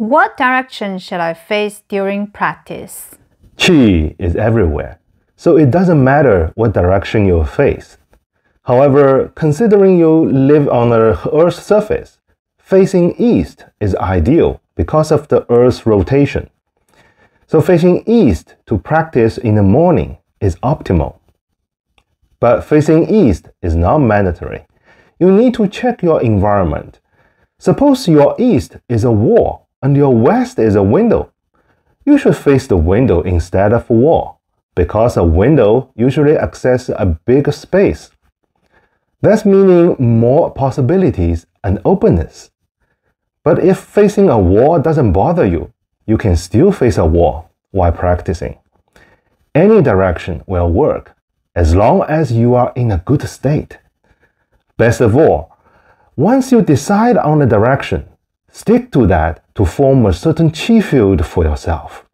What direction shall I face during practice? Qi is everywhere, so it doesn't matter what direction you face. However, considering you live on the Earth's surface, facing east is ideal because of the Earth's rotation. So facing east to practice in the morning is optimal. But facing east is not mandatory. You need to check your environment. Suppose your east is a wall and your west is a window. You should face the window instead of a wall, because a window usually accesses a bigger space. That's meaning more possibilities and openness. But if facing a wall doesn't bother you, you can still face a wall while practicing. Any direction will work, as long as you are in a good state. Best of all, once you decide on a direction, stick to that to form a certain qi field for yourself.